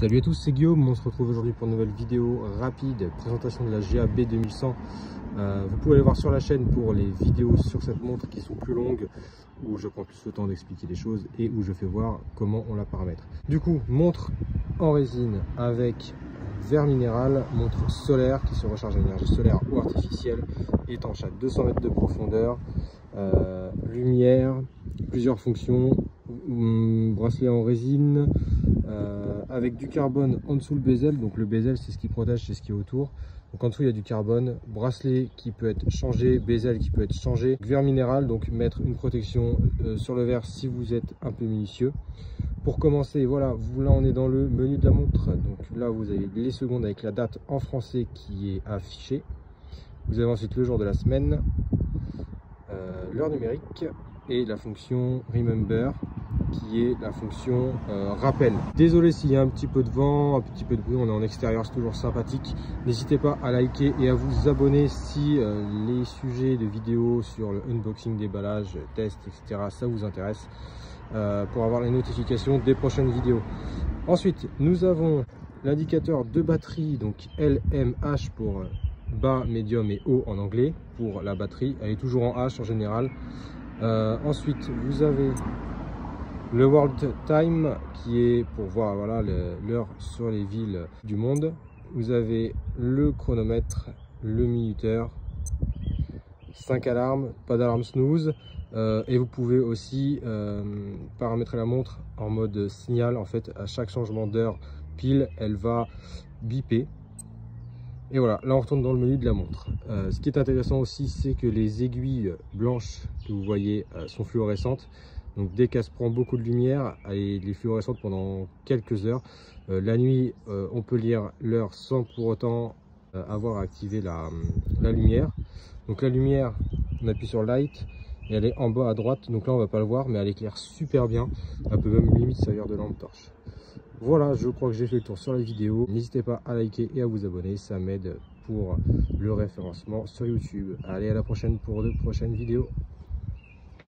Salut à tous, c'est Guillaume, on se retrouve aujourd'hui pour une nouvelle vidéo rapide, présentation de la GAB 2100. Vous pouvez aller voir sur la chaîne pour les vidéos sur cette montre qui sont plus longues, où je prends plus le temps d'expliquer les choses et où je fais voir comment on la paramètre. Du coup, montre en résine avec verre minéral, montre solaire qui se recharge à l'énergie solaire ou artificielle, étanche à 200 mètres de profondeur, lumière, plusieurs fonctions, bracelet en résine, avec du carbone en dessous le bezel, donc le bezel c'est ce qui protège, c'est ce qui est autour, donc en dessous il y a du carbone, bracelet qui peut être changé, bezel qui peut être changé, verre minéral, donc mettre une protection sur le verre si vous êtes un peu minutieux. Pour commencer, voilà, là on est dans le menu de la montre, donc là vous avez les secondes avec la date en français qui est affichée, vous avez ensuite le jour de la semaine, l'heure numérique et la fonction remember, qui est la fonction rappel. Désolé s'il y a un petit peu de vent, un petit peu de bruit, on est en extérieur, c'est toujours sympathique. N'hésitez pas à liker et à vous abonner si les sujets de vidéos sur le unboxing, déballage, test, etc. ça vous intéresse, pour avoir les notifications des prochaines vidéos. Ensuite, nous avons l'indicateur de batterie, donc LMH pour bas, médium et haut en anglais. Pour la batterie, elle est toujours en H en général. Ensuite, vous avez le World Time qui est pour voir voilà l'heure sur les villes du monde. Vous avez le chronomètre, le minuteur, 5 alarmes, pas d'alarme snooze, et vous pouvez aussi paramétrer la montre en mode signal. En fait, à chaque changement d'heure pile, elle va biper. Et voilà, là on retourne dans le menu de la montre. Ce qui est intéressant aussi, c'est que les aiguilles blanches que vous voyez sont fluorescentes. Donc dès qu'elle se prend beaucoup de lumière, elle est fluorescente pendant quelques heures. La nuit, on peut lire l'heure sans pour autant avoir activé la lumière. Donc la lumière, on appuie sur Light et elle est en bas à droite. Donc là, on ne va pas le voir, mais elle éclaire super bien. Elle peut même limite servir de lampe torche. Voilà, je crois que j'ai fait le tour sur la vidéo. N'hésitez pas à liker et à vous abonner, ça m'aide pour le référencement sur YouTube. Allez, à la prochaine pour de prochaines vidéos.